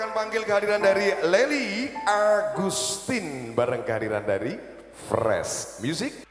akan panggil kehadiran dari Lely Agustin bareng kehadiran dari Fresh Music.